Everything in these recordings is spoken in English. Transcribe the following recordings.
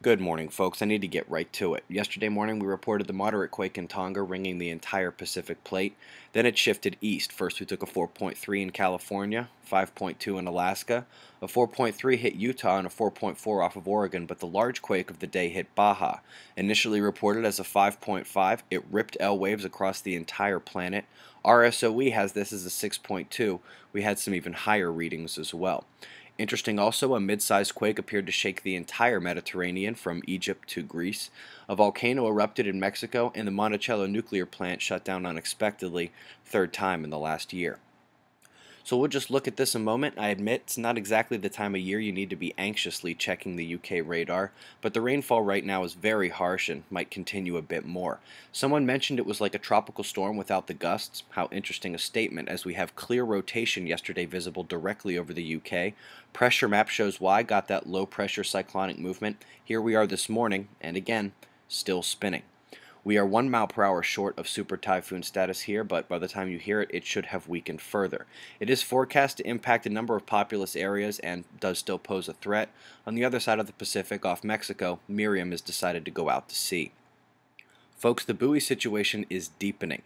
Good morning, folks. I need to get right to it. Yesterday morning, we reported the moderate quake in Tonga ringing the entire Pacific Plate. Then it shifted east. First, we took a 4.3 in California, 5.2 in Alaska. A 4.3 hit Utah and a 4.4 off of Oregon, but the large quake of the day hit Baja. Initially reported as a 5.5, it ripped L waves across the entire planet. RSOE has this as a 6.2. We had some even higher readings as well. Interesting also, a mid-sized quake appeared to shake the entire Mediterranean from Egypt to Greece. A volcano erupted in Mexico, and the Monticello nuclear plant shut down unexpectedly, third time in the last year. So we'll just look at this a moment. I admit it's not exactly the time of year you need to be anxiously checking the UK radar, but the rainfall right now is very harsh and might continue a bit more. Someone mentioned it was like a tropical storm without the gusts. How interesting a statement, as we have clear rotation yesterday visible directly over the UK. Pressure map shows why, got that low pressure cyclonic movement. Here we are this morning, and again, still spinning. We are 1 mile per hour short of super typhoon status here, but by the time you hear it, it should have weakened further. It is forecast to impact a number of populous areas and does still pose a threat. On the other side of the Pacific, off Mexico, Miriam has decided to go out to sea. Folks, the buoy situation is deepening.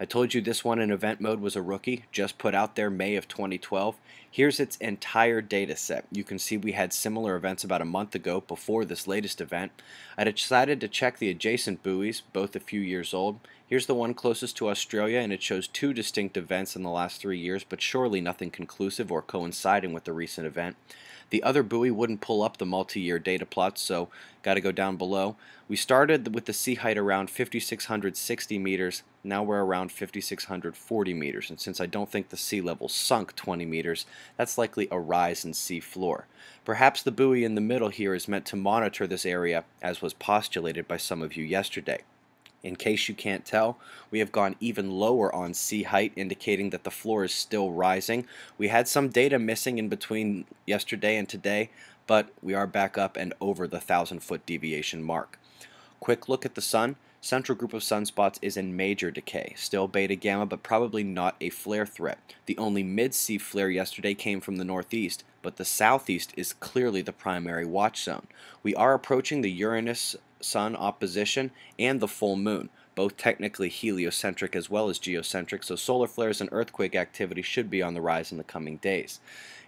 I told you this one in event mode was a rookie, just put out there May of 2012. Here's its entire data set. You can see we had similar events about a month ago before this latest event. I decided to check the adjacent buoys, both a few years old. Here's the one closest to Australia, and it shows 2 distinct events in the last 3 years, but surely nothing conclusive or coinciding with the recent event. The other buoy wouldn't pull up the multi-year data plots, so got to go down below. We started with the sea height around 5,660 meters. Now we're around 5,640 meters, and since I don't think the sea level sunk 20 meters, that's likely a rise in sea floor. Perhaps the buoy in the middle here is meant to monitor this area, as was postulated by some of you yesterday. In case you can't tell, we have gone even lower on sea height, indicating that the floor is still rising. We had some data missing in between yesterday and today, but we are back up and over the 1,000-foot deviation mark. Quick look at the sun. Central group of sunspots is in major decay, still beta-gamma, but probably not a flare threat. The only mid-sea flare yesterday came from the northeast, but the southeast is clearly the primary watch zone. We are approaching the Uranus Sun opposition and the full moon, both technically heliocentric as well as geocentric, so solar flares and earthquake activity should be on the rise in the coming days.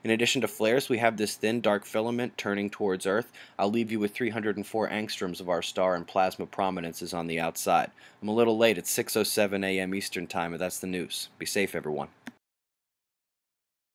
In addition to flares, we have this thin dark filament turning towards Earth. I'll leave you with 304 angstroms of our star, and plasma prominence is on the outside. I'm a little late. It's 6:07 a.m. Eastern Time, but that's the news. Be safe, everyone.